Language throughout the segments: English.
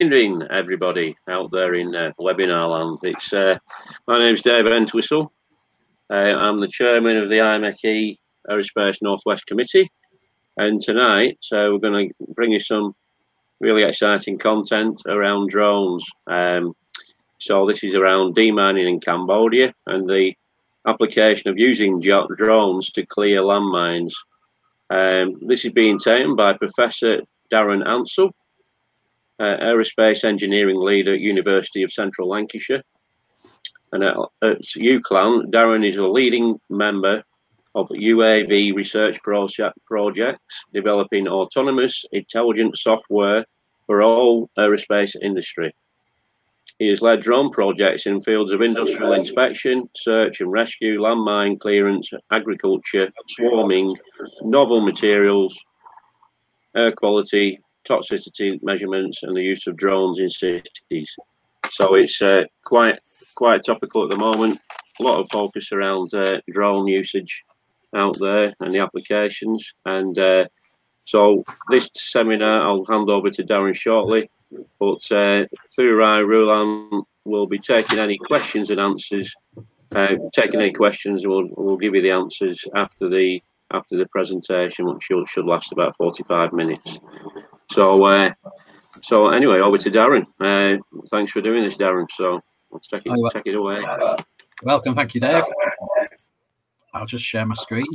Good evening, everybody out there in webinar land. It's my name's David Entwistle. I'm the chairman of the IMechE Aerospace Northwest Committee, and tonight we're going to bring you some really exciting content around drones. So this is around demining in Cambodia and the application of using drones to clear landmines. This is being taken by Professor Darren Ansell, aerospace engineering leader at University of Central Lancashire, and at UCLan, Darren is a leading member of UAV research projects developing autonomous intelligent software for all aerospace industry. He has led drone projects in fields of industrial inspection, search and rescue, landmine clearance, agriculture, swarming, novel materials, air quality, toxicity measurements, and the use of drones in cities. So it's quite topical at the moment. A lot of focus around drone usage out there and the applications. And so this seminar, I'll hand over to Darren shortly, but Thurai Rulan will be taking any questions and answers. We'll give you the answers after the presentation, which should last about 45 minutes. So so anyway, over to Darren. Thanks for doing this, Darren. So let's take it away. Welcome. Thank you, Dave. I'll just share my screen.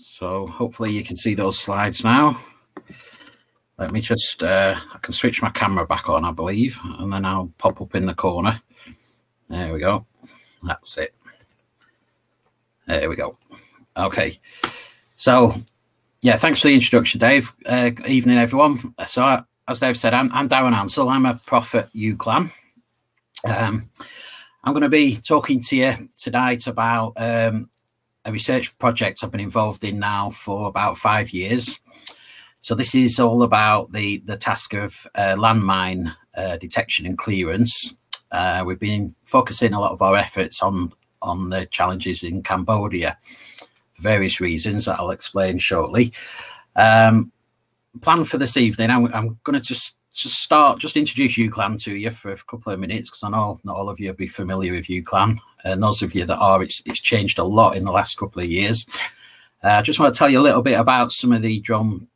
So hopefully you can see those slides now. Let me just, I can switch my camera back on, I believe, and then I'll pop up in the corner. There we go. That's it. There we go. Okay. So, yeah, thanks for the introduction, Dave. Evening, everyone. So, as Dave said, I'm Darren Ansell. I'm a prof at UCLan. I'm going to be talking to you tonight about a research project I've been involved in now for about 5 years. So this is all about the task of landmine detection and clearance. We've been focusing a lot of our efforts on the challenges in Cambodia for various reasons that I'll explain shortly. Plan for this evening, I'm going to just start, just introduce UCLan to you for a couple of minutes, because I know not all of you will be familiar with UCLan. And those of you that are, it's changed a lot in the last couple of years. I just want to tell you a little bit about some of the drone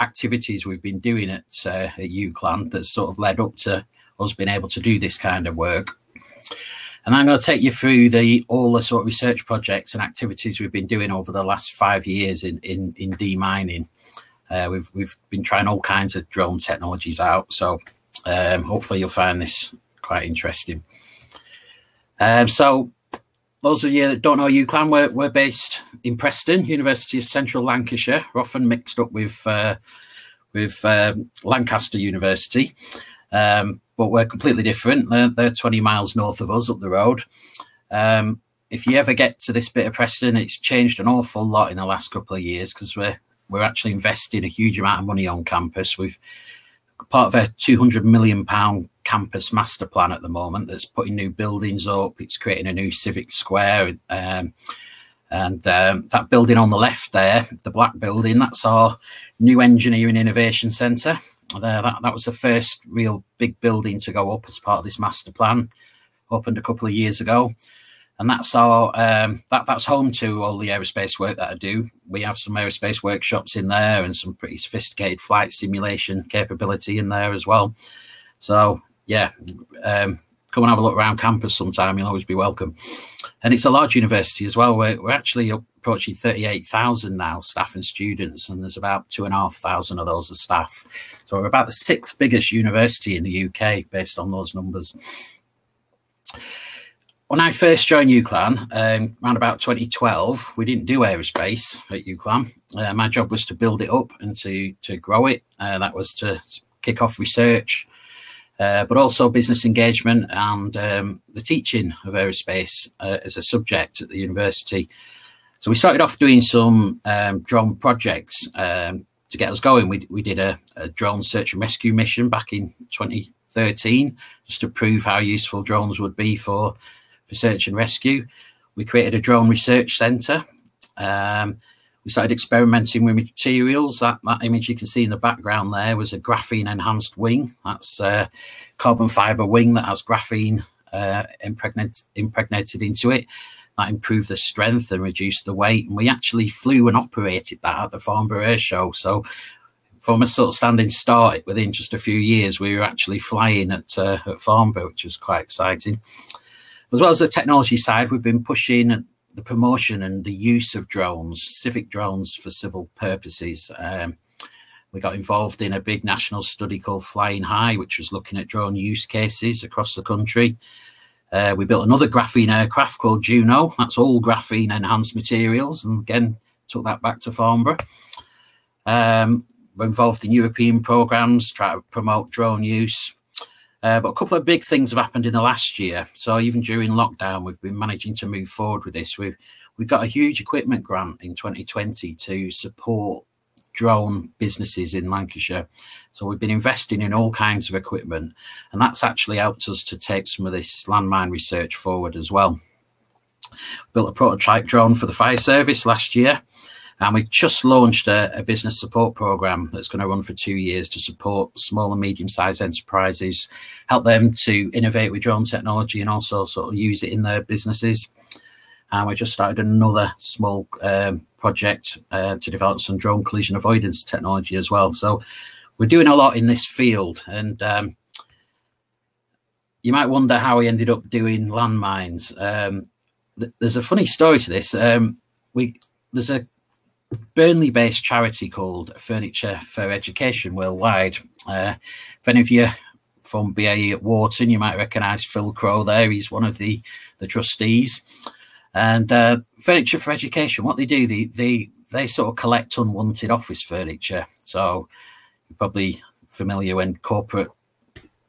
activities we've been doing at UCLan that sort of led up to us being able to do this kind of work. And I'm going to take you through all the sort of research projects and activities we've been doing over the last 5 years in demining. We've been trying all kinds of drone technologies out, so hopefully you'll find this quite interesting. So those of you that don't know UCLan, we're based in Preston, University of Central Lancashire. We're often mixed up with Lancaster University, but we're completely different. They're 20 miles north of us up the road. If you ever get to this bit of Preston, it's changed an awful lot in the last couple of years, because we're actually investing a huge amount of money on campus. We've part of a £200 million campus master plan at the moment that's putting new buildings up. It's creating a new civic square. That building on the left there, the black building, that's our new engineering innovation centre. That was the first real big building to go up as part of this master plan, opened a couple of years ago. And that's our that's home to all the aerospace work that I do. We have some aerospace workshops in there and some pretty sophisticated flight simulation capability in there as well. So yeah, come and have a look around campus sometime. You'll always be welcome. And it's a large university as well. We're actually approaching 38,000 now, staff and students, and there's about 2,500 of those as staff. So we're about the 6th biggest university in the UK based on those numbers. When I first joined UCLan, around about 2012, we didn't do aerospace at UCLan. My job was to build it up and to grow it. That was to kick off research, but also business engagement and the teaching of aerospace as a subject at the university. So we started off doing some drone projects to get us going. We did a drone search and rescue mission back in 2013, just to prove how useful drones would be for search and rescue. We created a drone research centre. We started experimenting with materials. That image you can see in the background there was a graphene enhanced wing. That's a carbon fibre wing that has graphene impregnated into it. That improved the strength and reduced the weight. And we actually flew and operated that at the Farnborough Air Show. So from a sort of standing start, within just a few years, we were actually flying at Farnborough, which was quite exciting. As well as the technology side, we've been pushing the promotion and the use of drones, civic drones for civil purposes. We got involved in a big national study called Flying High, which was looking at drone use cases across the country. We built another graphene aircraft called Juno. That's all graphene enhanced materials. And again, took that back to Farnborough. We're involved in European programs, try to promote drone use. But a couple of big things have happened in the last year. So even during lockdown, we've been managing to move forward with this. We've got a huge equipment grant in 2020 to support drone businesses in Lancashire. So we've been investing in all kinds of equipment, and that's actually helped us to take some of this landmine research forward as well. Built a prototype drone for the fire service last year, and we just launched a business support program that's going to run for 2 years to support small and medium-sized enterprises, help them to innovate with drone technology and also sort of use it in their businesses. And we just started another small project to develop some drone collision avoidance technology as well. So we're doing a lot in this field. And you might wonder how we ended up doing landmines. There's a funny story to this. There's a Burnley-based charity called Furniture for Education Worldwide. If any of you from BAE at Wharton, you might recognise Phil Crow there. He's one of the trustees. And Furniture for Education, what they do, they sort of collect unwanted office furniture. So you're probably familiar when corporate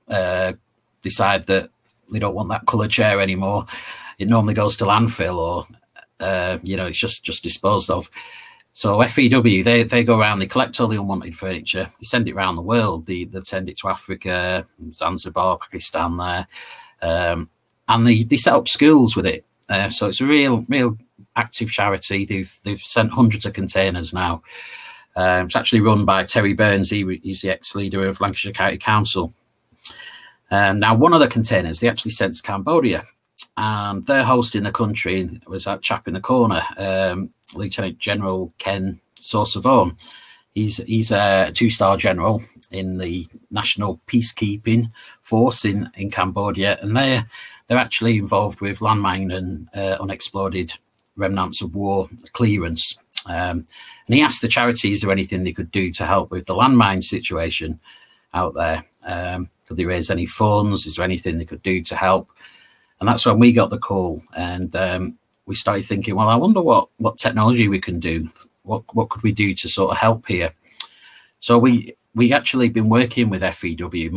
decide that they don't want that colour chair anymore. It normally goes to landfill or, you know, it's just disposed of. So FEW, they go around, they collect all the unwanted furniture, they send it around the world. They send it to Africa, Zanzibar, Pakistan there. And they set up schools with it. So it's a real active charity. They've sent hundreds of containers now. It's actually run by Terry Burns. He's the ex-leader of Lancashire County Council. Now, one of the containers they actually sent to Cambodia. Their host in the country was that chap in the corner, Lieutenant General Ken Sorsavon. He's a two-star general in the National Peacekeeping Force in Cambodia, and they're actually involved with landmine and unexploded remnants of war clearance. And he asked the charity, is there anything they could do to help with the landmine situation out there? Could they raise any funds? Is there anything they could do to help? And that's when we got the call, and we started thinking, well, I wonder what technology we can do. What could we do to sort of help here? So we actually been working with FEW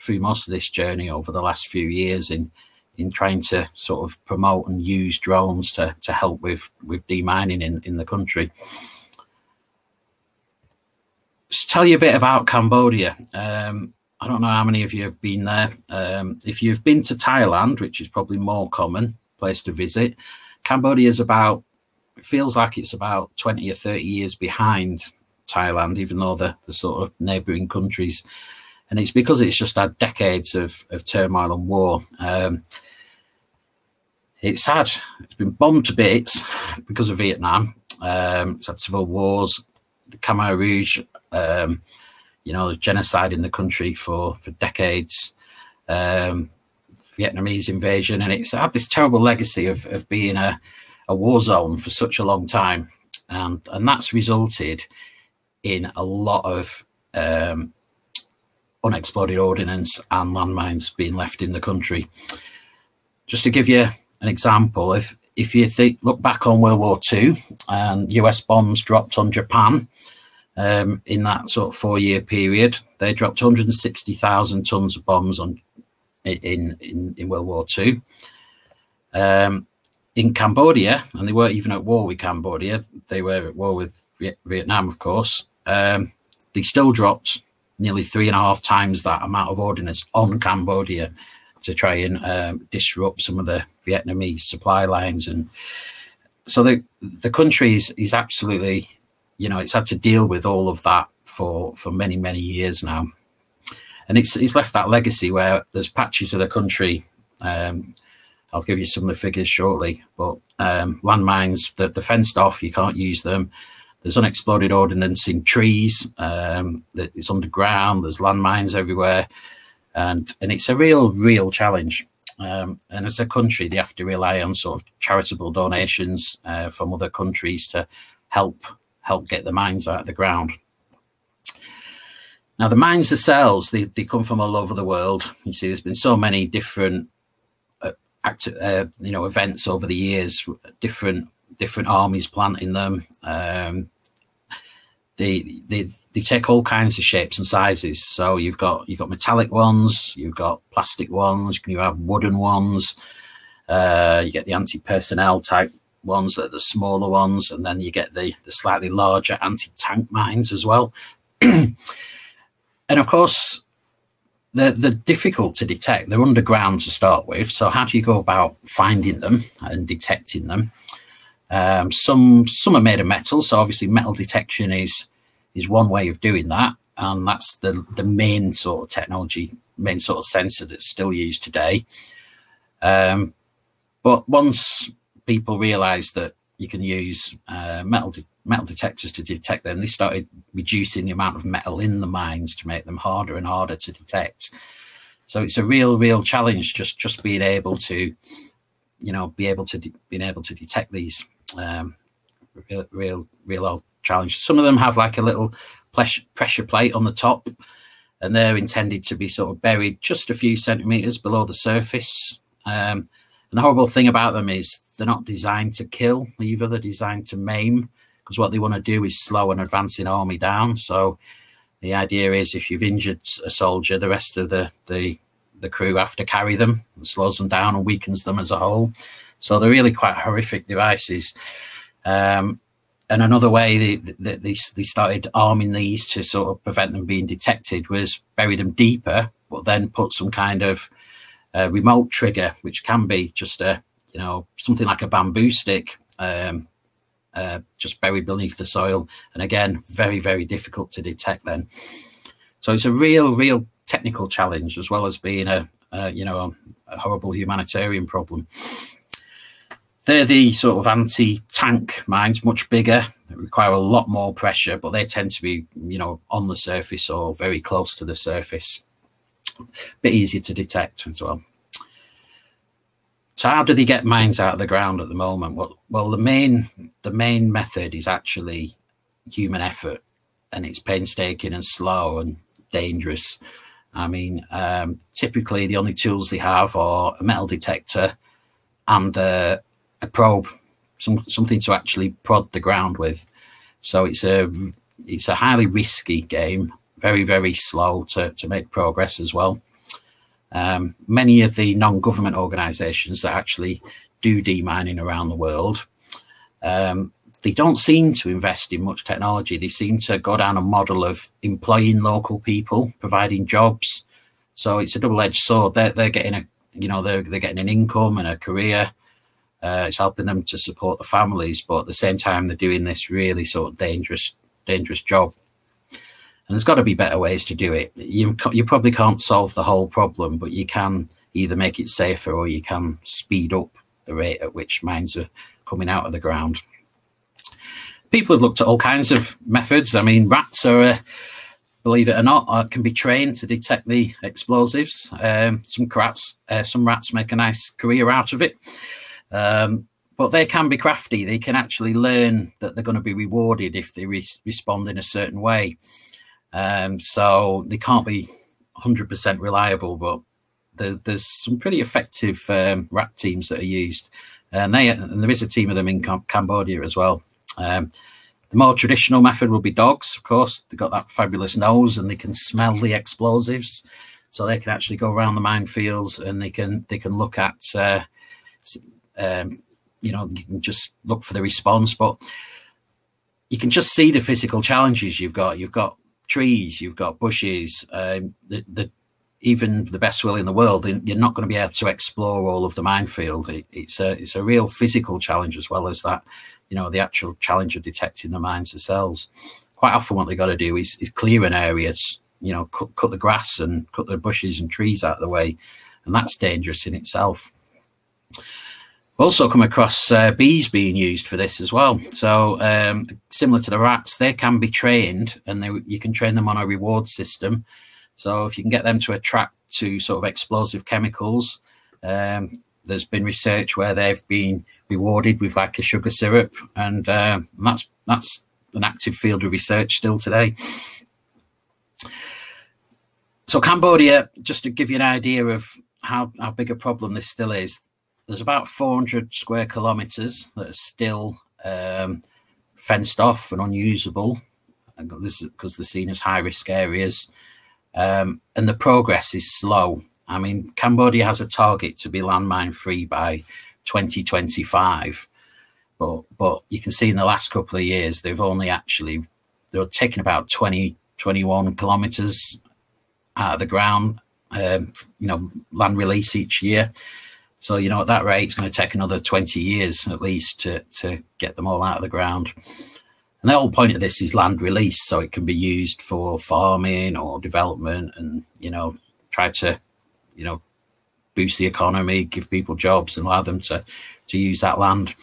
through most of this journey over the last few years in trying to sort of promote and use drones to help with demining in the country. Let's tell you a bit about Cambodia. I don't know how many of you have been there. If you've been to Thailand, which is probably more common place to visit, Cambodia is about, it feels like it's about 20 or 30 years behind Thailand, even though the sort of neighbouring countries. And it's because it's just had decades of turmoil and war. It's been bombed to bits because of Vietnam. It's had civil wars, the Khmer Rouge, you know, the genocide in the country for decades, Vietnamese invasion. And it's had this terrible legacy of being a war zone for such a long time. And that's resulted in a lot of unexploded ordnance and landmines being left in the country. Just to give you an example, if you look back on World War II and US bombs dropped on Japan in that sort of 4-year period, they dropped 160,000 tons of bombs on in World War II. In Cambodia, and they weren't even at war with Cambodia, they were at war with Vietnam, of course, they still dropped nearly 3.5 times that amount of ordnance on Cambodia to try and disrupt some of the Vietnamese supply lines. And So the country is absolutely, you know, it's had to deal with all of that for many, many years now. And it's left that legacy where there's patches of the country. I'll give you some of the figures shortly, but landmines, they're fenced off, you can't use them. There's unexploded ordnance in trees, it's underground, there's landmines everywhere. And it's a real challenge. And as a country, they have to rely on sort of charitable donations from other countries to help get the mines out of the ground. Now, the mines themselves, they come from all over the world. You see, there's been so many different events over the years, different armies planting them. They take all kinds of shapes and sizes. So you've got metallic ones, you've got plastic ones, you have wooden ones. You get the anti-personnel type ones that are the smaller ones, and then you get the slightly larger anti-tank mines as well. And of course, they're difficult to detect. They're underground to start with. So how do you go about finding them and detecting them? Some are made of metal. So obviously metal detection is one way of doing that. And that's the main sort of technology, main sort of sensor that's still used today. But once people realized that you can use metal detectors to detect them, they started reducing the amount of metal in the mines to make them harder and harder to detect. So it's a real challenge just being able to, you know, being able to detect these real old challenges. Some of them have like a little pressure plate on the top, and they're intended to be sort of buried just a few centimeters below the surface. And the horrible thing about them is they're not designed to kill either. They're designed to maim, because what they want to do is slow an advancing army down. So the idea is if you've injured a soldier, the rest of the crew have to carry them, and slows them down and weakens them as a whole. So they're really quite horrific devices. And another way they started arming these to sort of prevent them being detected was bury them deeper, but then put some kind of remote trigger, which can be just a, you know, something like a bamboo stick, just buried beneath the soil. And again, very difficult to detect then. So it's a real technical challenge, as well as being a horrible humanitarian problem. They're the sort of anti-tank mines, much bigger. They require a lot more pressure, but they tend to be, you know, on the surface or very close to the surface. A bit easier to detect as well. So how do they get mines out of the ground at the moment? Well, the main method is actually human effort, and it's painstaking and slow and dangerous. I mean, typically the only tools they have are a metal detector and a probe, something to actually prod the ground with. So it's a highly risky game, very slow to make progress as well. Many of the non-government organisations that actually do demining around the world, they don't seem to invest in much technology. They seem to go down a model of employing local people, providing jobs. So it's a double-edged sword. They're getting a, you know, they're getting an income and a career. It's helping them to support the families, but at the same time, they're doing this really sort of dangerous job. And there's got to be better ways to do it. You probably can't solve the whole problem, but you can either make it safer or you can speed up the rate at which mines are coming out of the ground. People have looked at all kinds of methods. I mean, rats are, believe it or not, can be trained to detect the explosives. Some rats make a nice career out of it. But they can be crafty. They can actually learn that they're going to be rewarded if they respond in a certain way. So they can't be 100% reliable, but there's some pretty effective rat teams that are used, and there is a team of them in Cambodia as well. The more traditional method will be dogs, of course. They've got that fabulous nose and they can smell the explosives, so they can actually go around the minefields and they can look at you know, you can just look for the response, but you can just see the physical challenges you've got. You've got trees, you've got bushes, even the best will in the world, you're not going to be able to explore all of the minefield. It's a real physical challenge, as well as that, you know, the actual challenge of detecting the mines themselves. Quite often what they got to do is clear an area, you know, cut the grass and cut the bushes and trees out of the way, and that's dangerous in itself. Also come across bees being used for this as well. So similar to the rats, they can be trained, and you can train them on a reward system. So if you can get them to attract to sort of explosive chemicals, there's been research where they've been rewarded with like a sugar syrup, and that's an active field of research still today. So Cambodia, just to give you an idea of how big a problem this still is, there's about 400 square kilometres that are still fenced off and unusable, and this is because they're seen as high-risk areas. And the progress is slow. I mean, Cambodia has a target to be landmine free by 2025, but you can see in the last couple of years they've only actually, they're taking about 21 kilometers out of the ground, you know, land release each year. So, you know, at that rate, it's going to take another 20 years at least to get them all out of the ground. And the whole point of this is land release, so it can be used for farming or development, and, you know, try to, you know, boost the economy, give people jobs, and allow them to use that land.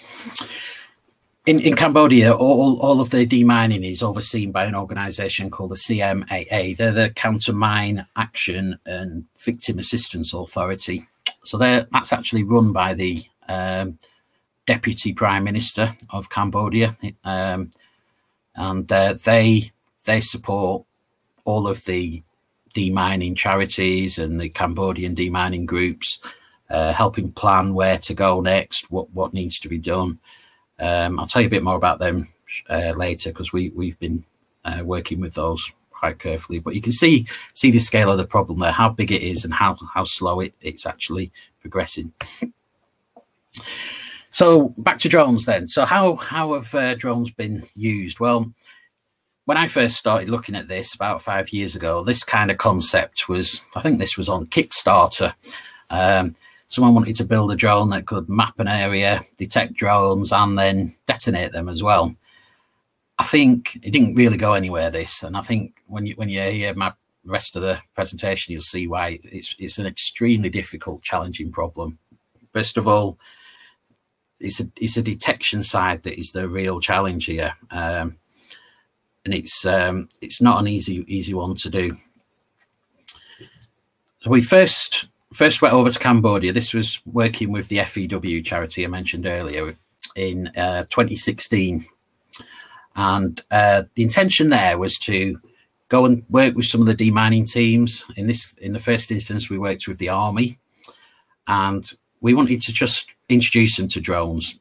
In Cambodia, all of their demining is overseen by an organisation called the CMAA. They're the Counter Mine Action and Victim Assistance Authority. So that's actually run by the Deputy Prime Minister of Cambodia. And they support all of the demining charities and the Cambodian demining groups, helping plan where to go next, what needs to be done. I'll tell you a bit more about them later, because we've been working with those quite carefully. But you can see the scale of the problem there, how big it is, and how slow it's actually progressing. So back to drones then. So how have drones been used? Well, when I first started looking at this about 5 years ago, this kind of concept was, I think this was on Kickstarter. Someone wanted to build a drone that could map an area, detect drones, and then detonate them as well. I think it didn't really go anywhere, this, and I think when you hear my rest of the presentation, you'll see why. It's an extremely difficult, challenging problem. First of all, it's a detection side that is the real challenge here, and it's not an easy one to do. So we first went over to Cambodia. This was working with the FEW charity I mentioned earlier in 2016, and the intention there was to go and work with some of the demining teams. In the first instance, we worked with the army, and we wanted to just introduce them to drones.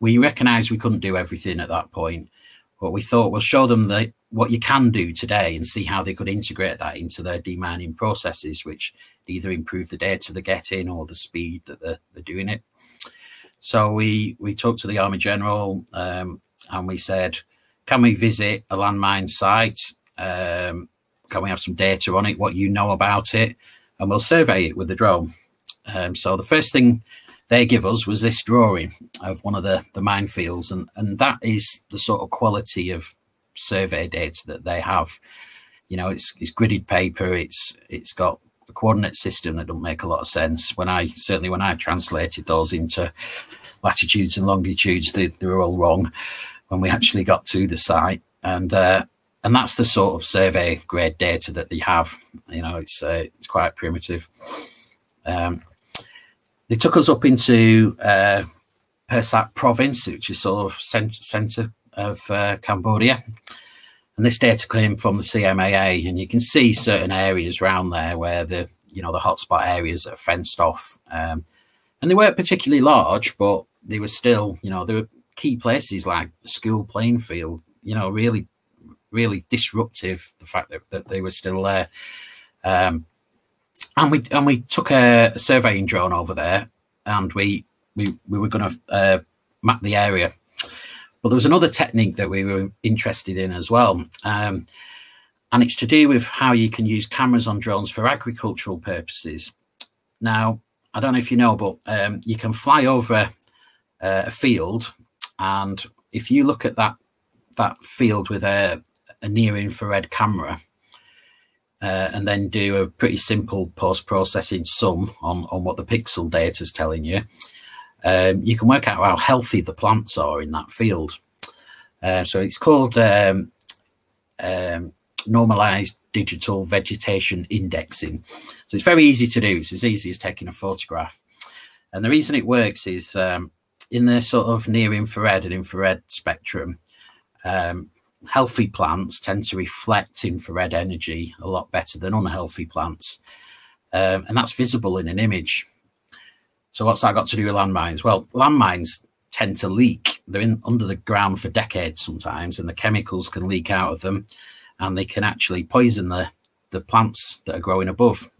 We recognised we couldn't do everything at that point, but we thought we'll show them what you can do today and see how they could integrate that into their demining processes, which either improve the data they're getting or the speed that they're doing it. So we talked to the Army General, and we said, can we visit a landmine site? Can we have some data on it, what you know about it? And we'll survey it with the drone. So the first thing they give us was this drawing of one of the minefields, and that is the sort of quality of survey data that they have. You know, it's gridded paper, it's got a coordinate system that don't make a lot of sense. Certainly when I translated those into latitudes and longitudes, they were all wrong when we actually got to the site. And that's the sort of survey grade data that they have. You know, it's quite primitive. They took us up into Pursat Province, which is sort of centre of Cambodia. And this data came from the CMAA, and you can see certain areas around there where the hotspot areas are fenced off. And they weren't particularly large, but they were still, you know, there were key places like school playing field, you know, really, really disruptive, the fact that they were still there. And we took a surveying drone over there, and we were going to map the area. But there was another technique that we were interested in as well, And it's to do with how you can use cameras on drones for agricultural purposes. Now, I don't know if you know, but you can fly over a field, and if you look at that field with a near-infrared camera and then do a pretty simple post-processing sum on what the pixel data is telling you, you can work out how healthy the plants are in that field. So it's called normalized digital vegetation indexing. So it's very easy to do. It's as easy as taking a photograph. And the reason it works is in the sort of near infrared and infrared spectrum, healthy plants tend to reflect infrared energy a lot better than unhealthy plants. And that's visible in an image. So what's that got to do with landmines? Well, landmines tend to leak. They're under the ground for decades sometimes, and the chemicals can leak out of them, and they can actually poison the plants that are growing above.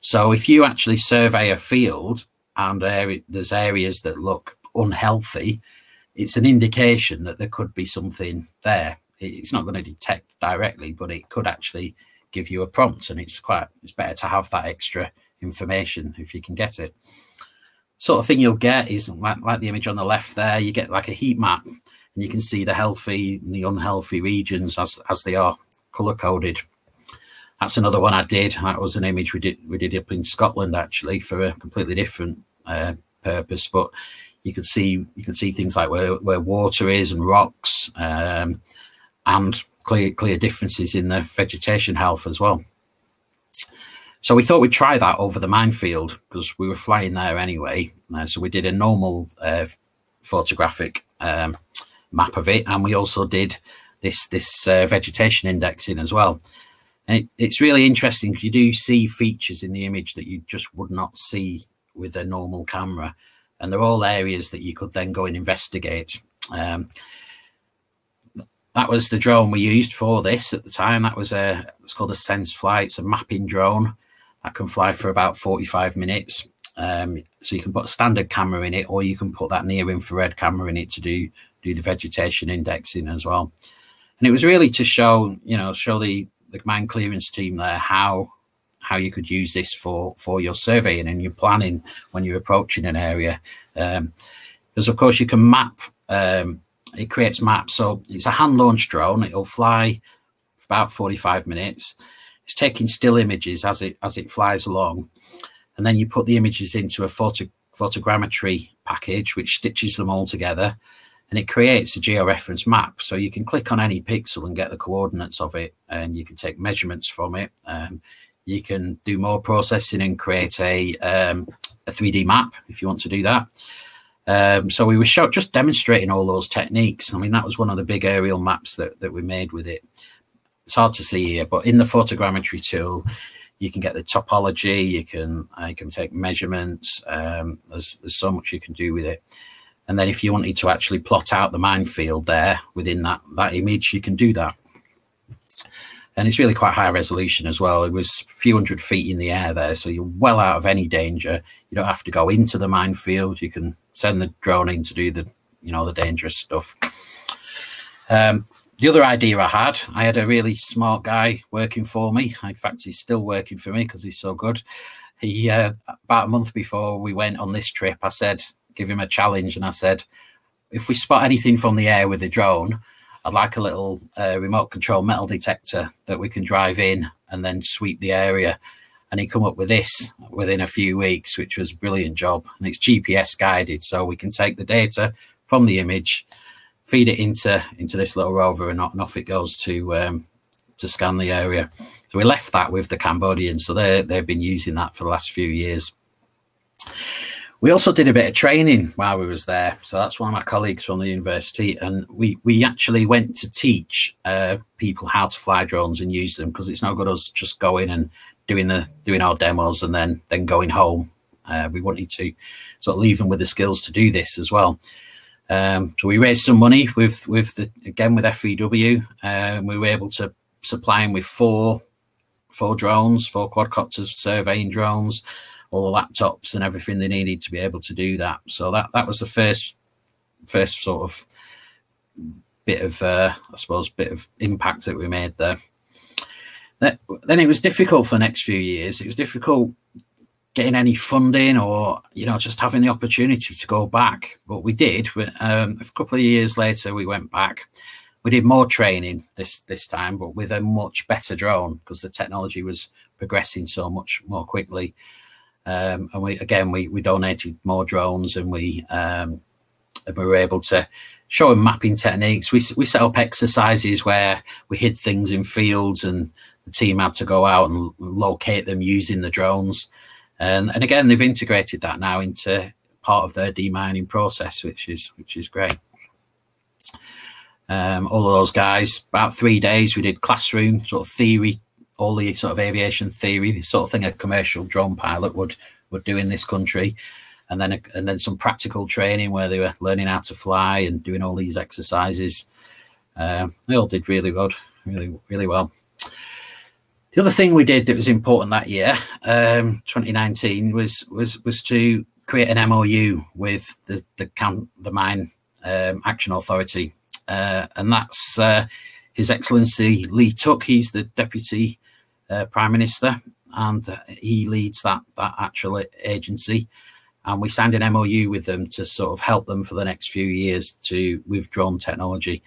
So if you actually survey a field and there's areas that look unhealthy, it's an indication that there could be something there. It's not going to detect directly, but it could actually give you a prompt, and it's better to have that extra information if you can get it. Sort of thing you'll get is like the image on the left there, you get like a heat map, and you can see the healthy and the unhealthy regions as they are color coded. That's another one I did. That was an image we did up in Scotland actually for a completely different purpose, but you could see things like where water is and rocks, and clear differences in the vegetation health as well. So we thought we'd try that over the minefield because we were flying there anyway. So we did a normal photographic map of it, and we also did this vegetation indexing as well. And it's really interesting because you do see features in the image that you just would not see with a normal camera, and they're all areas that you could then go and investigate. That was the drone we used for this at the time. That was it's called a SenseFly. It's a mapping drone. That can fly for about 45 minutes. So you can put a standard camera in it, or you can put that near infrared camera in it to do the vegetation indexing as well. And it was really to show the mine clearance team there how you could use this for your surveying and your planning when you're approaching an area. Because of course you can map, it creates maps. So it's a hand launched drone. It'll fly for about 45 minutes. It's taking still images as it flies along. And then you put the images into a photogrammetry package, which stitches them all together, and it creates a georeference map. So you can click on any pixel and get the coordinates of it, and you can take measurements from it. You can do more processing and create a 3D map if you want to do that. So we were just demonstrating all those techniques. I mean, that was one of the big aerial maps that we made with it. It's hard to see here, but in the photogrammetry tool, you can get the topology, you can take measurements, there's so much you can do with it. And then if you wanted to actually plot out the minefield there within that image, you can do that. And it's really quite high resolution as well. It was a few hundred feet in the air there, so you're well out of any danger. You don't have to go into the minefield. You can send the drone in to do the dangerous stuff. The other idea I had a really smart guy working for me. In fact, he's still working for me because he's so good. He about a month before we went on this trip, I said, give him a challenge, and I said, if we spot anything from the air with the drone, I'd like a little remote control metal detector that we can drive in and then sweep the area. And he come up with this within a few weeks, which was a brilliant job. And it's GPS guided, so we can take the data from the image, feed it into this little rover, and off it goes to scan the area. So we left that with the Cambodians, so they've been using that for the last few years. We also did a bit of training while we was there. So that's one of my colleagues from the university, and we actually went to teach people how to fly drones and use them, because it's no good us just going and doing our demos and then going home. We wanted to sort of leave them with the skills to do this as well. So we raised some money with FEW, and we were able to supply them with four quadcopters, surveying drones, all the laptops and everything they needed to be able to do that. So that was the first sort of bit of, I suppose, bit of impact that we made there. Then it was difficult for the next few years. It was difficult getting any funding or, you know, just having the opportunity to go back. But we did. A couple of years later, we went back. We did more training this time, but with a much better drone because the technology was progressing so much more quickly. And we donated more drones, and we were able to show them mapping techniques. We set up exercises where we hid things in fields, and the team had to go out and locate them using the drones. And again, they've integrated that now into part of their demining process, which is great. All of those guys, about 3 days, we did classroom sort of theory, all the sort of aviation theory, the sort of thing a commercial drone pilot would do in this country. And then some practical training where they were learning how to fly and doing all these exercises. They all did really good, really well. The other thing we did that was important that year, 2019, was to create an MOU with the Mine Action Authority, and that's His Excellency Lee Tuck. He's the Deputy Prime Minister, and he leads that actual agency. And we signed an MOU with them to sort of help them for the next few years with drone technology,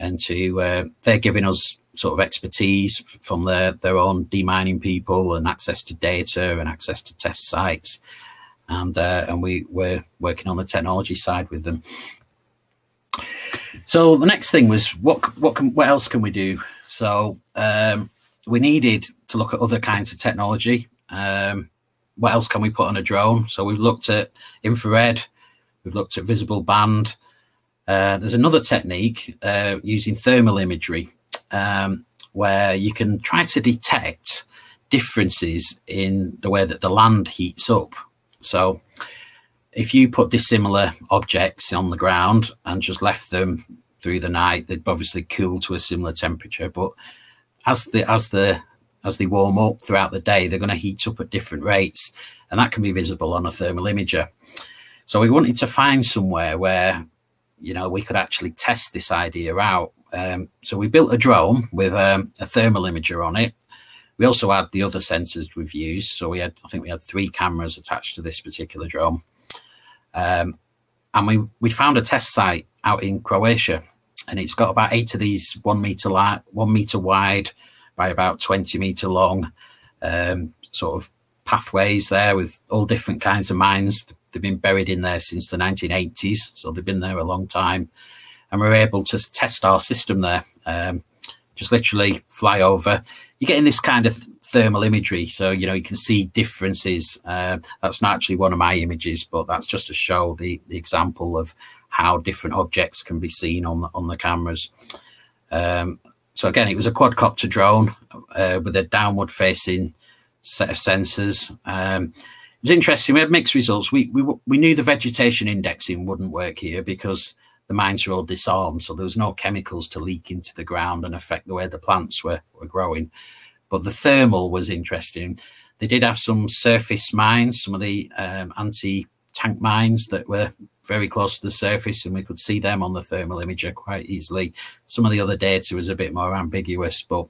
and they're giving us sort of expertise from their own demining people, and access to data and access to test sites, and we're working on the technology side with them. So the next thing was what else can we do? So we needed to look at other kinds of technology. What else can we put on a drone? So we've looked at infrared, we've looked at visible band. There's another technique using thermal imagery, where you can try to detect differences in the way that the land heats up. So if you put dissimilar objects on the ground and just left them through the night, they'd obviously cool to a similar temperature, but as they warm up throughout the day, they're going to heat up at different rates, and that can be visible on a thermal imager. So we wanted to find somewhere where, you know, we could actually test this idea out. So we built a drone with a thermal imager on it. We also had the other sensors we've used. So I think we had 3 cameras attached to this particular drone. And we found a test site out in Croatia, and it's got about 8 of these 1 meter wide by about 20 meter long sort of pathways there with all different kinds of mines. They've been buried in there since the 1980s. So they've been there a long time. And we're able to test our system there, just literally fly over. You're getting this kind of thermal imagery, so you know you can see differences. That's not actually one of my images, but that's just to show the example of how different objects can be seen on the cameras. So again, it was a quadcopter drone with a downward facing set of sensors. It was interesting. We had mixed results. We knew the vegetation indexing wouldn't work here because the mines were all disarmed, so there was no chemicals to leak into the ground and affect the way the plants were growing. But the thermal was interesting. They did have some surface mines, some of the anti-tank mines that were very close to the surface, and we could see them on the thermal imager quite easily. Some of the other data was a bit more ambiguous, but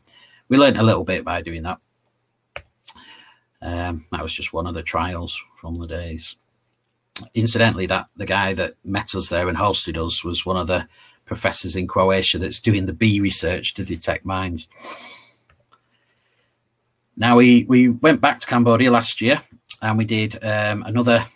we learned a little bit by doing that. That was just one of the trials from the days. Incidentally, the guy that met us there and hosted us was one of the professors in Croatia that's doing the bee research to detect mines. Now we went back to Cambodia last year, and we did another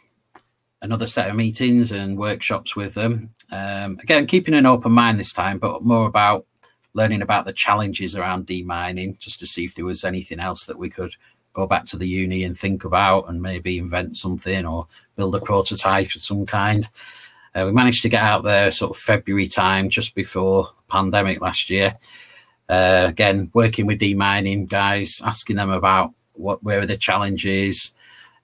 set of meetings and workshops with them. Again, keeping an open mind this time, but more about learning about the challenges around demining, just to see if there was anything else that we could go back to the uni and think about, and maybe invent something or build a prototype of some kind. We managed to get out there sort of February time, just before the pandemic last year. Again, working with demining guys, asking them about where are the challenges,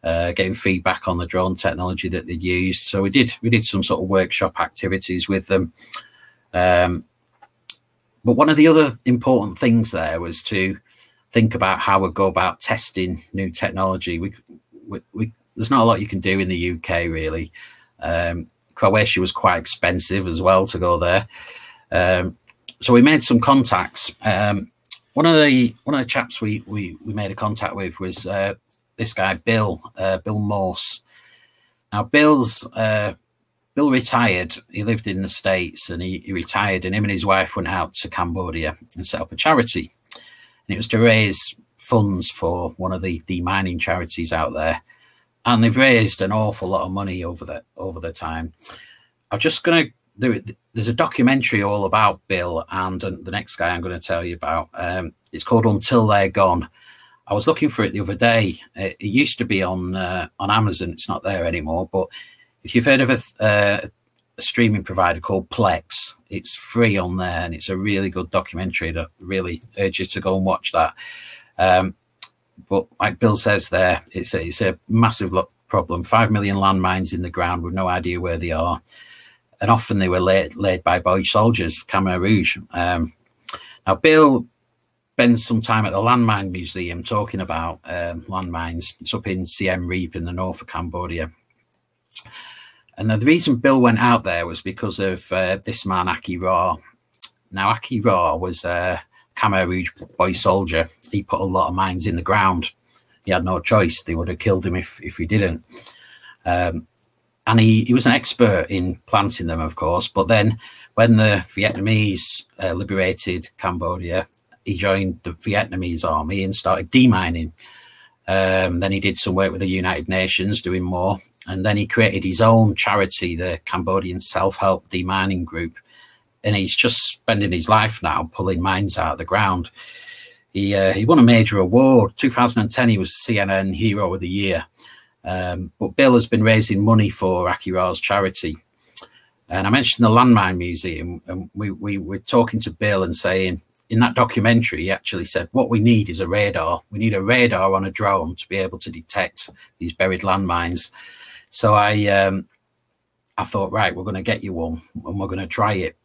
getting feedback on the drone technology that they used. So we did some sort of workshop activities with them. But one of the other important things there was to think about how we go about testing new technology. There's not a lot you can do in the UK, really. Croatia was quite expensive as well to go there. So we made some contacts. One of the chaps we made a contact with was this guy Bill Morse. Now Bill retired. He lived in the States and he retired, and him and his wife went out to Cambodia and set up a charity, and it was to raise funds for one of the mining charities out there, and they've raised an awful lot of money over the time. I'm just gonna there's a documentary all about Bill and the next guy I'm going to tell you about. It's called Until They're Gone. I was looking for it the other day. It used to be on Amazon. It's not there anymore. But if you've heard of a streaming provider called Plex, it's free on there, and it's a really good documentary. I really urge you to go and watch that. But like Bill says there, it's a massive problem. 5 million landmines in the ground with no idea where they are. And often they were laid by Boche soldiers, Khmer Rouge. Now, Bill spends some time at the Landmine Museum talking about landmines. It's up in Siem Reap in the north of Cambodia. And the reason Bill went out there was because of this man, Aki Ra. Now, Aki Ra was a Khmer Rouge boy soldier. He put a lot of mines in the ground. He had no choice. They would have killed him if he didn't. And he was an expert in planting them, of course. But then when the Vietnamese liberated Cambodia, he joined the Vietnamese army and started demining. Then he did some work with the United Nations doing more. And then he created his own charity, the Cambodian Self-Help Demining Group. And he's just spending his life now pulling mines out of the ground. He won a major award. 2010, he was CNN Hero of the Year. But Bill has been raising money for Aki Ra's charity. And I mentioned the Landmine Museum, and we were talking to Bill and saying, in that documentary, he actually said, what we need is a radar. We need a radar on a drone to be able to detect these buried landmines. So I thought, right, we're going to get you one and we're going to try it.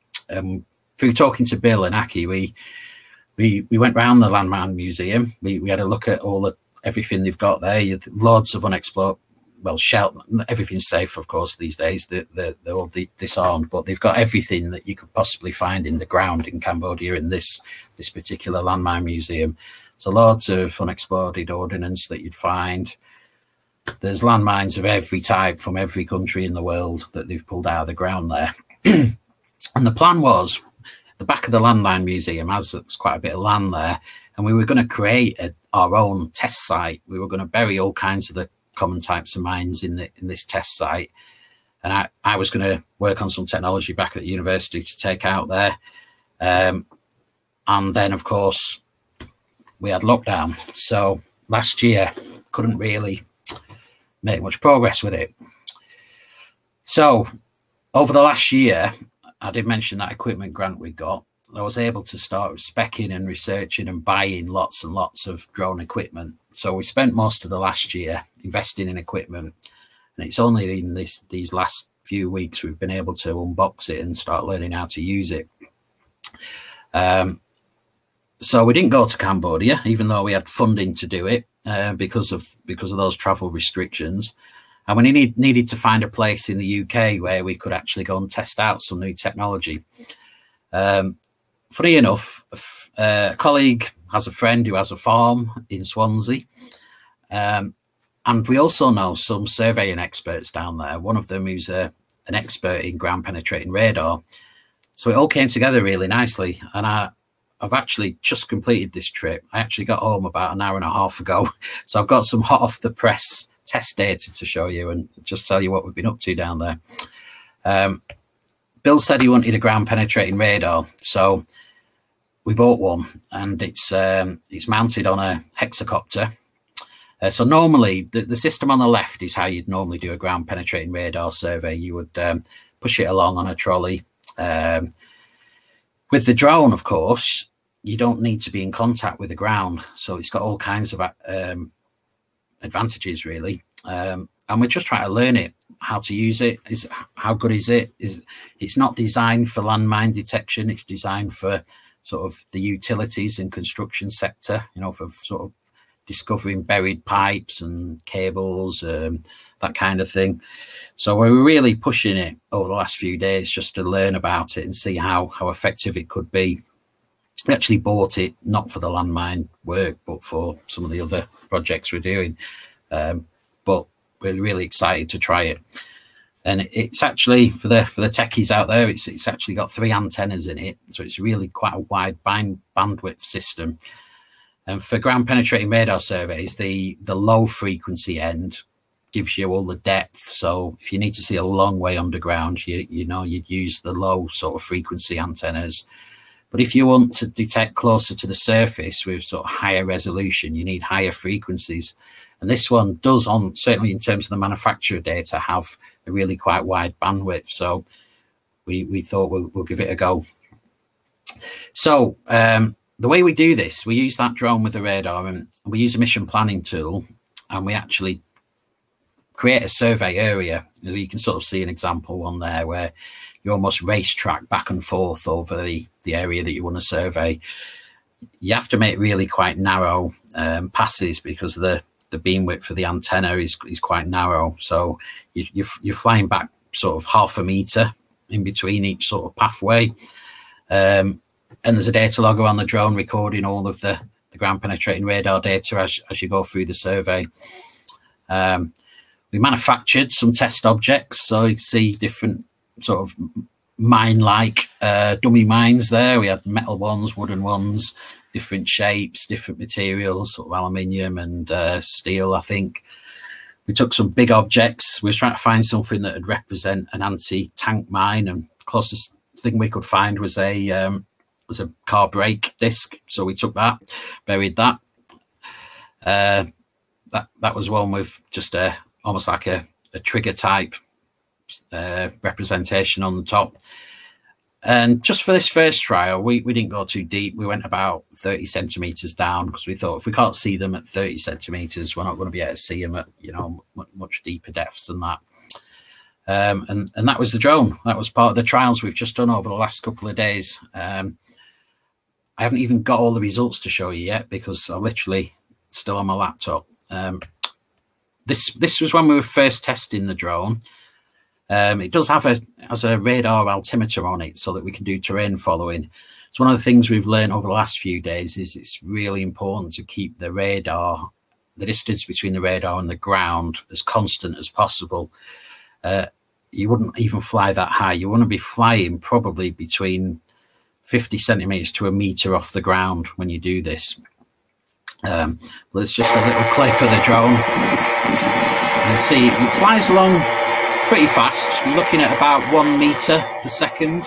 Through talking to Bill and Aki, we went round the Landmine Museum. We had a look at everything they've got there, loads of unexplored, well, shell, everything's safe, of course, these days. They're all disarmed, but they've got everything that you could possibly find in the ground in Cambodia in this particular landmine museum. So loads of unexploded ordnance that you'd find. There's landmines of every type from every country in the world that they've pulled out of the ground there. And the plan was, the back of the landmine museum has quite a bit of land there, and we were going to create our own test site. We were going to bury all kinds of the common types of mines in this test site. And I was going to work on some technology back at the university to take out there. And then, of course, we had lockdown. So last year, couldn't really make much progress with it. So over the last year, I did mention that equipment grant we got. I was able to start speccing and researching and buying lots and lots of drone equipment. So we spent most of the last year investing in equipment, and it's only in these last few weeks we've been able to unbox it and start learning how to use it. So we didn't go to Cambodia, even though we had funding to do it, because of those travel restrictions. And we needed to find a place in the UK where we could actually go and test out some new technology. Funny enough, a colleague has a friend who has a farm in Swansea. And we also know some surveying experts down there. One of them who's an expert in ground penetrating radar. So it all came together really nicely. And I've actually just completed this trip. I actually got home about an hour and a half ago. So I've got some hot off the press test data to show you and just tell you what we've been up to down there. Bill said he wanted a ground penetrating radar. So we bought one, and it's mounted on a hexacopter. So normally the system on the left is how you'd normally do a ground penetrating radar survey. You would push it along on a trolley. With the drone, of course, you don't need to be in contact with the ground. So it's got all kinds of advantages, really. And we're just trying to learn it, how to use it. How good is it? It's not designed for landmine detection. It's designed for sort of the utilities and construction sector, you know, for sort of discovering buried pipes and cables, that kind of thing. So we were really pushing it over the last few days just to learn about it and see how effective it could be. We actually bought it not for the landmine work, but for some of the other projects we're doing. But we're really excited to try it. And it's actually, for the techies out there, it's actually got 3 antennas in it. So it's really quite a wide bandwidth system. And for ground penetrating radar surveys, the low frequency end gives you all the depth. So if you need to see a long way underground, you know, you'd use the low sort of frequency antennas. But if you want to detect closer to the surface with sort of higher resolution, you need higher frequencies. And this one does, on certainly in terms of the manufacturer data, have a really quite wide bandwidth. So we thought we'll give it a go. So the way we do this, we use that drone with the radar, and we use a mission planning tool, and we actually create a survey area. You can sort of see an example one there where you almost racetrack back and forth over the area that you want to survey. You have to make really quite narrow passes because the beam width for the antenna is quite narrow. So you're flying back sort of ½ a metre in between each sort of pathway. And there's a data logger on the drone recording all of the ground penetrating radar data as you go through the survey. We manufactured some test objects, so you can see different sort of mine-like dummy mines there. We had metal ones, wooden ones, different shapes, different materials, sort of aluminium and steel, I think. We took some big objects. We were trying to find something that would represent an anti-tank mine, and the closest thing we could find was a car brake disc. So we took that, buried that. That was one with just a almost like a trigger type representation on the top. And just for this first trial, we didn't go too deep. We went about 30 centimeters down because we thought if we can't see them at 30 centimeters, we're not going to be able to see them at, you know, much deeper depths than that. And that was the drone. That was part of the trials we've just done over the last couple of days. I haven't even got all the results to show you yet because I'm literally still on my laptop. This was when we were first testing the drone. It does have a radar altimeter on it so that we can do terrain following. It's one of the things we've learned over the last few days is it's really important to keep the radar, the distance between the radar and the ground, as constant as possible. You wouldn't even fly that high. You want to be flying probably between 50 centimeters to 1 meter off the ground when you do this. There's just a little clip of the drone. You see it flies along pretty fast. You're looking at about 1 meter per second.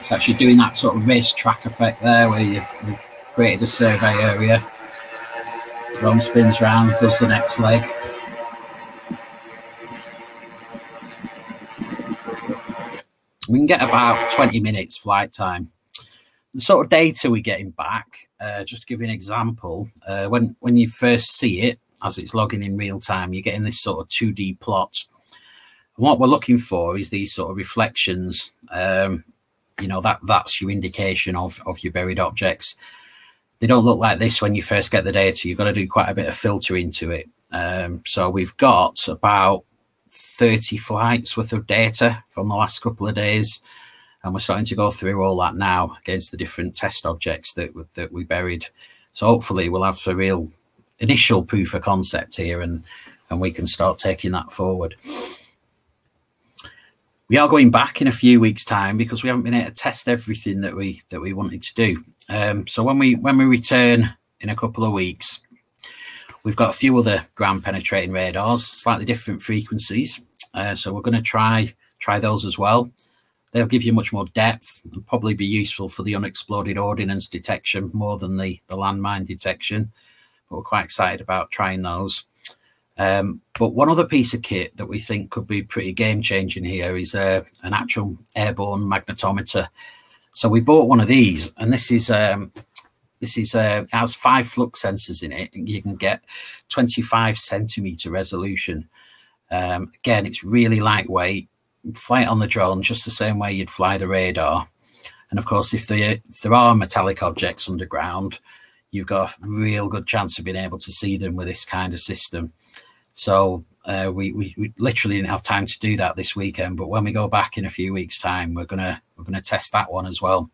It's actually doing that sort of racetrack effect there where you created a survey area. Drone spins round, does the next leg. We can get about 20 minutes flight time. The sort of data we're getting back, just to give you an example, when you first see it, as it's logging in real time, you're getting this sort of 2D plot. And what we're looking for is these sort of reflections. You know, that's your indication of your buried objects. They don't look like this when you first get the data. You've got to do quite a bit of filtering to it. So we've got about 30 flights worth of data from the last couple of days. And we're starting to go through all that now against the different test objects that we buried. So hopefully we'll have a real initial proof of concept here and we can start taking that forward. We are going back in a few weeks' time because we haven't been able to test everything that we wanted to do. So when we return in a couple of weeks, we've got a few other ground penetrating radars, slightly different frequencies. So we're going to try those as well. They'll give you much more depth and probably be useful for the unexploded ordnance detection more than the landmine detection. But we're quite excited about trying those. But one other piece of kit that we think could be pretty game-changing here is an actual airborne magnetometer. So we bought one of these, and this has 5 flux sensors in it, and you can get 25 centimeter resolution. Again, it's really lightweight. Fly it on the drone just the same way you'd fly the radar. And of course, if there are metallic objects underground, you've got a real good chance of being able to see them with this kind of system. So we literally didn't have time to do that this weekend, but when we go back in a few weeks' time, we're gonna test that one as well.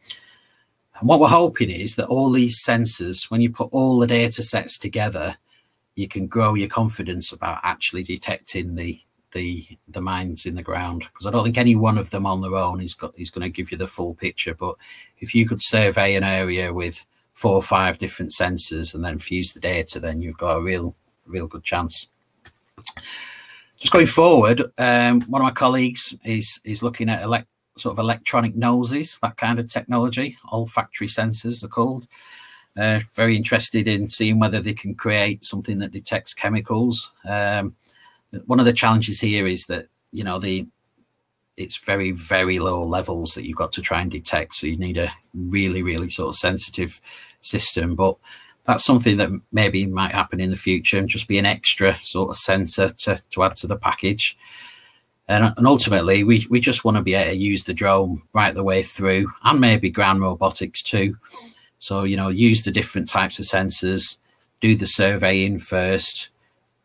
And what we're hoping is that all these sensors, when you put all the data sets together, you can grow your confidence about actually detecting the mines in the ground, because I don't think any one of them on their own is going to give you the full picture. But if you could survey an area with 4 or 5 different sensors and then fuse the data, then you've got a real good chance. Just going forward, one of my colleagues is looking at electronic noses, that kind of technology. Olfactory sensors are called. Very interested in seeing whether they can create something that detects chemicals. One of the challenges here is that, you know, it's very, very low levels that you've got to try and detect. So you need a really, really sort of sensitive system. But that's something that maybe might happen in the future and just be an extra sort of sensor to add to the package. And ultimately, we just want to be able to use the drone right the way through, and maybe ground robotics too. So, you know, use the different types of sensors, do the surveying first,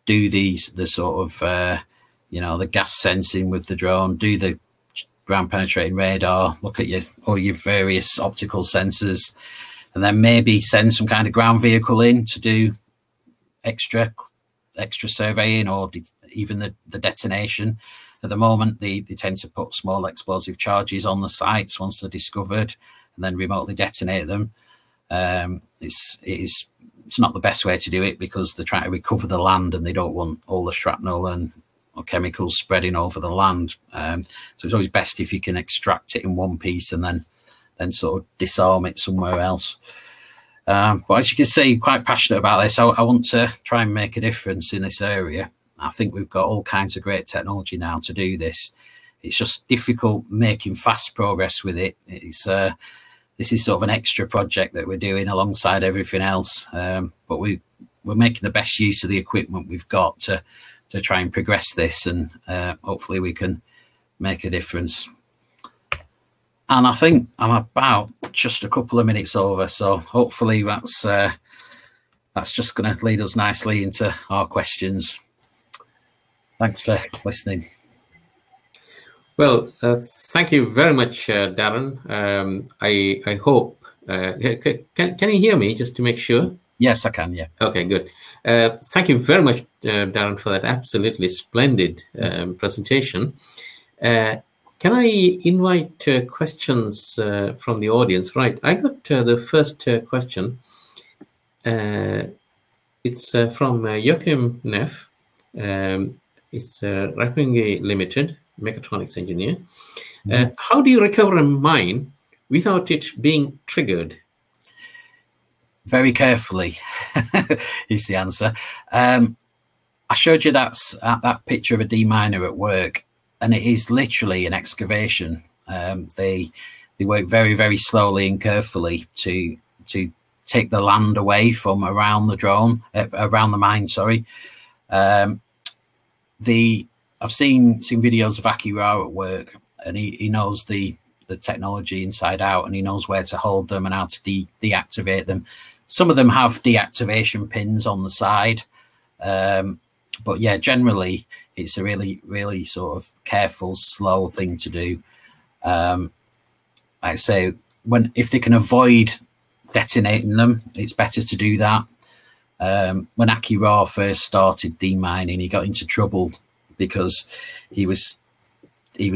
do the sort of, you know, the gas sensing with the drone, do the ground penetrating radar, look at all your various optical sensors, and then maybe send some kind of ground vehicle in to do extra surveying, or even the detonation. At the moment, they tend to put small explosive charges on the sites once they're discovered and then remotely detonate them. It's not the best way to do it, because they're trying to recover the land and they don't want all the shrapnel or chemicals spreading over the land. So it's always best if you can extract it in one piece and then sort of disarm it somewhere else. But as you can see, quite passionate about this. I want to try and make a difference in this area. I think we've got all kinds of great technology now to do this. It's just difficult making fast progress with it. This is sort of an extra project that we're doing alongside everything else. But we're making the best use of the equipment we've got to try and progress this, and hopefully we can make a difference. And I think I'm about just a couple of minutes over. So hopefully that's just going to lead us nicely into our questions. Thanks for listening. Well, thank you very much, Darren. I hope, can you hear me, just to make sure? Yes, I can, yeah. Okay, good. Thank you very much, Darren, for that absolutely splendid presentation. Can I invite questions from the audience? Right, I got the first question. It's from Joachim Neff. It's Rapping Limited, mechatronics engineer. How do you recover a mine without it being triggered? Very carefully is the answer. I showed you that picture of a deminer at work, and it is literally an excavation. They work very, very slowly and carefully to take the land away from around the drone, around the mine, sorry. I've seen videos of Aki Ra at work, and he knows the technology inside out, and he knows where to hold them and how to deactivate them. Some of them have deactivation pins on the side, but yeah, generally it's a really, really sort of careful, slow thing to do. I say if they can avoid detonating them, it's better to do that. When Aki Ra first started demining, he got into trouble because he was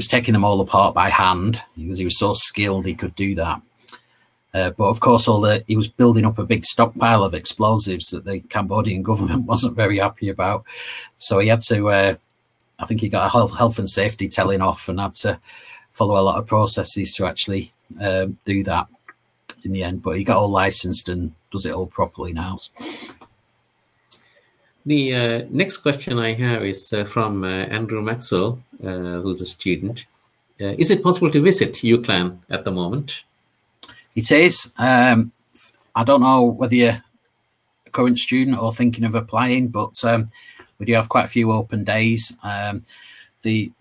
taking them all apart by hand, because he was so skilled he could do that. But of course, he was building up a big stockpile of explosives that the Cambodian government wasn't very happy about. So he had to, I think he got a health and safety telling off, and had to follow a lot of processes to actually do that in the end. But he got all licensed and does it all properly now. The next question I have is from Andrew Maxwell, who's a student. Is it possible to visit UCLan at the moment? It is. I don't know whether you're a current student or thinking of applying, but we do have quite a few open days. The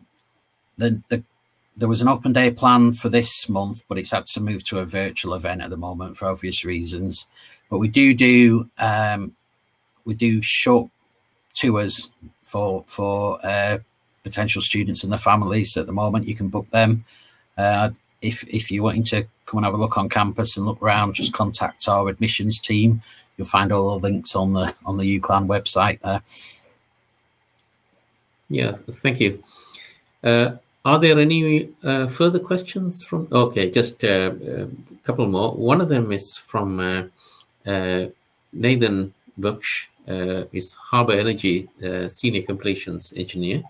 There was an open day plan for this month, but it's had to move to a virtual event at the moment for obvious reasons. But we do short tours for potential students and their families. At the moment, you can book them. If you're wanting to come and have a look on campus and look around, just contact our admissions team. You'll find all the links on the UCLan website there. Yeah, thank you. Are there any further questions from? Okay, just a couple more. One of them is from Nathan Bush, is Harbour Energy Senior Completions Engineer.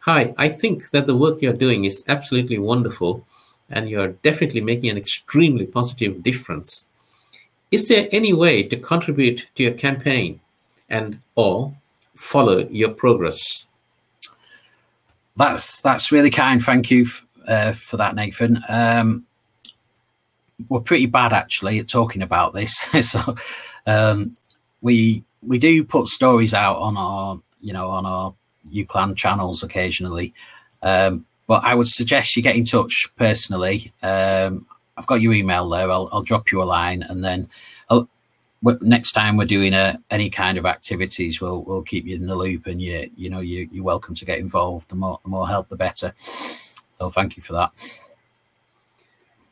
Hi, I think that the work you're doing is absolutely wonderful, and you're definitely making an extremely positive difference. Is there any way to contribute to your campaign and or follow your progress? That's really kind. Thank you for that, Nathan. We're pretty bad actually at talking about this. So we do put stories out on our on our UCLan channels occasionally, but I would suggest you get in touch personally. I've got your email there. I'll drop you a line, and then next time we're doing any kind of activities, we'll keep you in the loop, and you're welcome to get involved. The more help, the better. So thank you for that.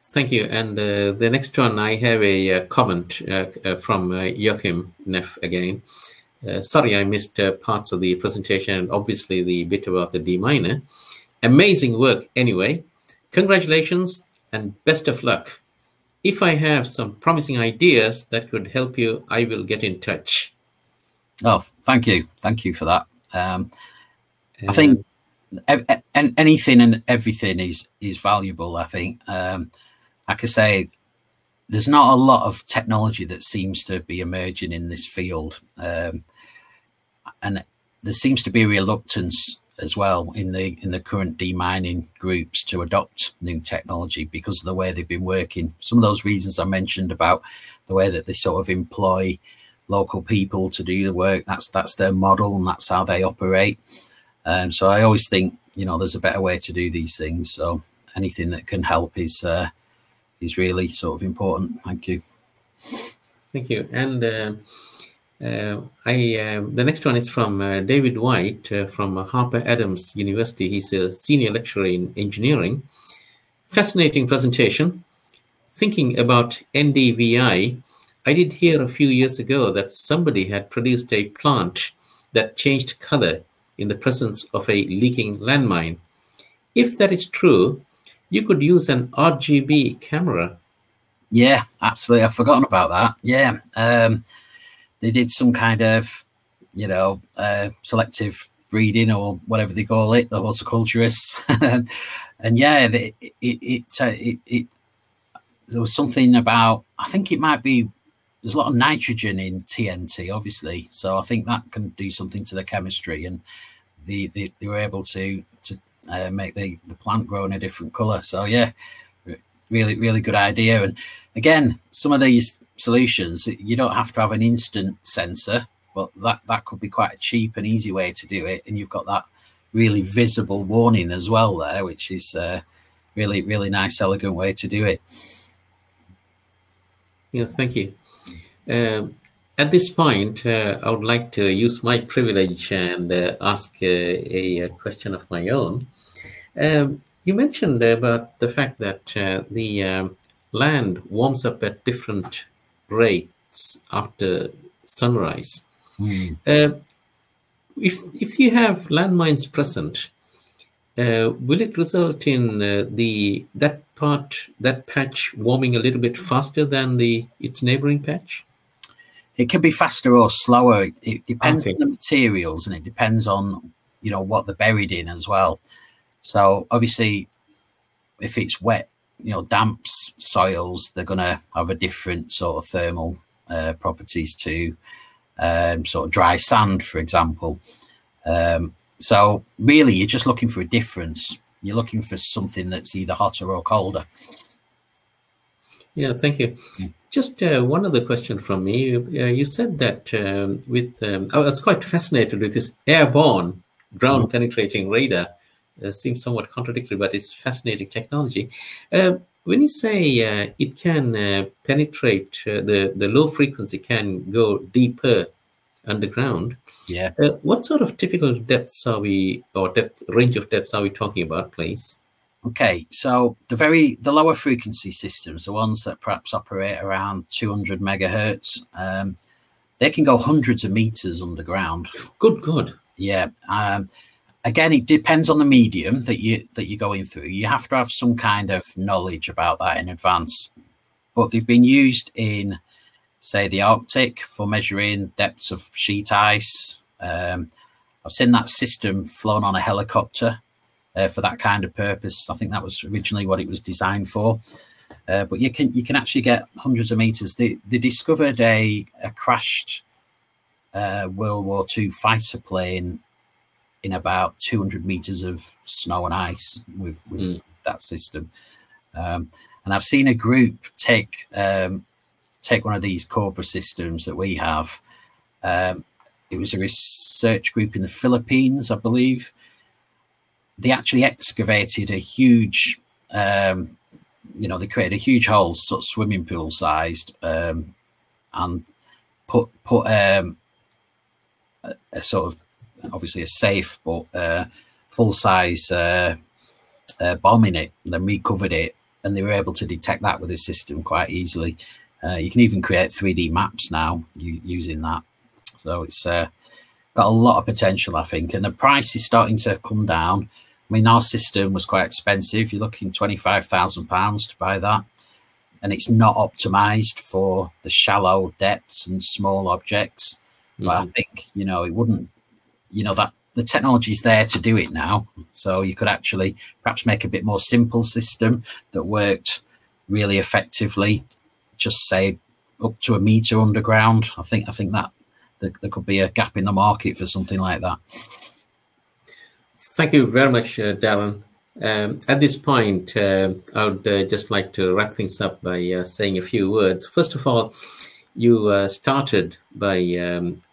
Thank you. And the next one, I have a comment from Joachim Neff again. Sorry, I missed parts of the presentation, and obviously the bit about the deminer. Amazing work, anyway. Congratulations and best of luck. If I have some promising ideas that could help you, I will get in touch. Oh, thank you for that. I think anything and everything is valuable. I think, like I say, there's not a lot of technology that seems to be emerging in this field, and there seems to be a reluctance as well in the current demining groups to adopt new technology because of the way they've been working. Some of those reasons I mentioned about the way that they sort of employ local people to do the work. That's their model, and that's how they operate. So I always think, there's a better way to do these things. So anything that can help is really sort of important. Thank you. Thank you. And the next one is from David White from Harper Adams University. He's a senior lecturer in engineering. Fascinating presentation. Thinking about NDVI, I did hear a few years ago that somebody had produced a plant that changed color in the presence of a leaking landmine. If that is true, you could use an RGB camera. Yeah, absolutely. I've forgotten about that. Yeah. They did some kind of, selective breeding or whatever they call it, the horticulturists. And yeah, there was something about, I think it might be, there's a lot of nitrogen in TNT, obviously. So I think that can do something to the chemistry, and they were able to make the plant grow in a different color. So yeah, really, really good idea. And again, some of these solutions, you don't have to have an instant sensor, but that could be quite a cheap and easy way to do it, and you've got that really visible warning as well there, which is a really, really nice, elegant way to do it. Yeah, thank you. At this point, I would like to use my privilege and ask a question of my own. You mentioned about the fact that the land warms up at different rates after sunrise. Mm. If you have landmines present, will it result in that patch warming a little bit faster than its neighboring patch? It can be faster or slower. It depends on the materials, and it depends on what they're buried in as well. So obviously, if it's wet, damp soils, they're going to have a different sort of thermal properties to sort of dry sand, for example. So really, you're just looking for a difference. You're looking for something that's either hotter or colder. Yeah, thank you. Yeah. Just one other question from me. You said that I was quite fascinated with this airborne ground penetrating radar. seems somewhat contradictory, but it's fascinating technology. When you say it can penetrate, the low frequency can go deeper underground, yeah. What sort of typical depths are we, or range of depths are we talking about, please? Okay, so the lower frequency systems, the ones that perhaps operate around 200 megahertz, they can go hundreds of meters underground. Good. Yeah. Again, it depends on the medium that you're going through. You have to have some kind of knowledge about that in advance. But they've been used in, say, the Arctic for measuring depths of sheet ice. I've seen that system flown on a helicopter for that kind of purpose. I think that was originally what it was designed for. But you can actually get hundreds of meters. They discovered a crashed World War II fighter plane in about 200 meters of snow and ice with that system. And I've seen a group take one of these Cobra systems that we have. It was a research group in the Philippines, I believe. They actually excavated a huge, they created a huge hole, sort of swimming pool sized, and put a sort of, obviously a safe, but full size bomb in it. And then recovered it, and they were able to detect that with this system quite easily. You can even create 3D maps now using that. So it's got a lot of potential, I think. And the price is starting to come down. I mean, our system was quite expensive. You're looking £25,000 to buy that. And it's not optimized for the shallow depths and small objects. Mm-hmm. But I think, it wouldn't, that the technology is there to do it now. So you could actually perhaps make a bit more simple system that worked really effectively, just say up to a meter underground. I think that there could be a gap in the market for something like that. Thank you very much, Darren. At this point, I would just like to wrap things up by saying a few words. First of all, you started by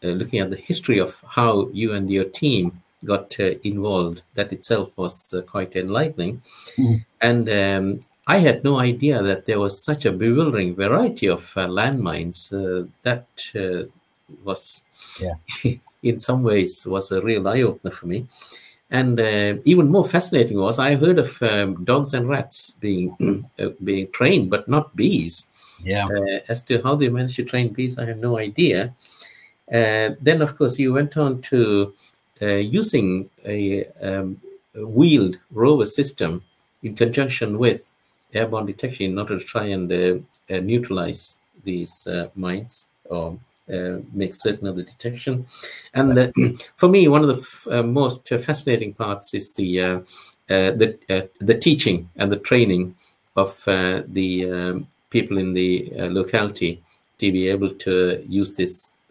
looking at the history of how you and your team got involved. That itself was quite enlightening. Mm. And I had no idea that there was such a bewildering variety of landmines. That was, yeah. In some ways, was a real eye-opener for me. And even more fascinating was I heard of dogs and rats being trained, but not bees. Yeah. As to how they managed to train bees, I have no idea. Then, of course, you went on to using a wheeled rover system in conjunction with airborne detection in order to try and neutralize these mines or make certain of the detection. And for me, one of the most fascinating parts is the teaching and the training of the people in the locality to be able to use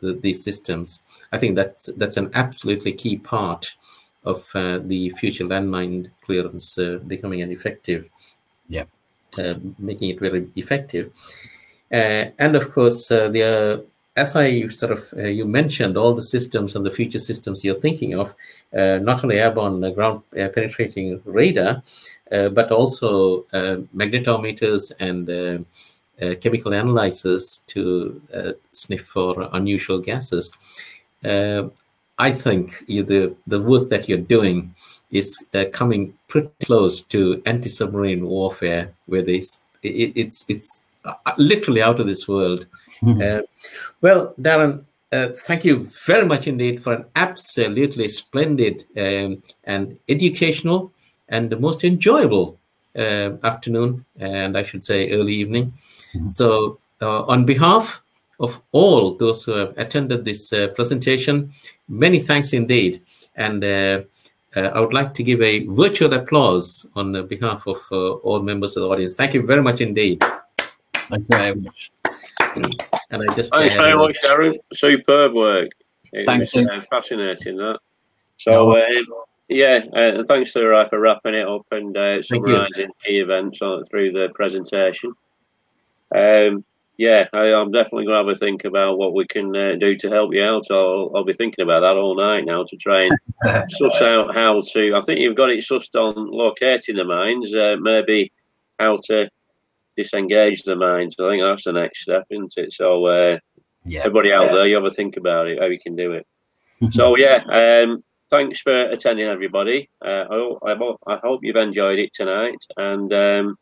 these systems. I think that's an absolutely key part of the future landmine clearance becoming an effective, yeah, making it very effective. And of course, as I sort of you mentioned all the systems and the future systems you're thinking of, not only airborne ground penetrating radar, but also magnetometers and chemical analyzers to sniff for unusual gases. I think the work that you're doing is coming pretty close to anti-submarine warfare, where it's literally out of this world. Mm-hmm. Well, Darren, thank you very much indeed for an absolutely splendid and educational and the most enjoyable afternoon, and I should say early evening. Mm-hmm. So on behalf of all those who have attended this presentation, many thanks indeed. And I would like to give a virtual applause on behalf of all members of the audience. Thank you very much indeed. Thank you very much. And I just thanks very much, Darren. Superb work. Thank you. Fascinating that. So, thanks to Thurai for wrapping it up and summarising key events through the presentation. Yeah, I'm definitely going to have a think about what we can do to help you out. I'll be thinking about that all night now to try and suss out how to. I think you've got it sussed on locating the mines, maybe how to disengage the mines. I think that's the next step, isn't it? So everybody out there, you have a think about it, how you can do it. So, yeah, thanks for attending, everybody. I hope you've enjoyed it tonight. And,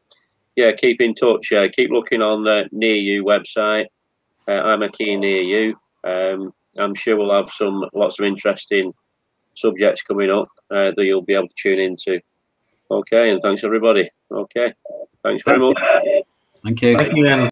yeah, keep in touch. Keep looking on the Near You website. IMechE Near You. I'm sure we'll have lots of interesting subjects coming up that you'll be able to tune into. Okay, and thanks, everybody. Okay, thanks very much. Thank you. Thank you.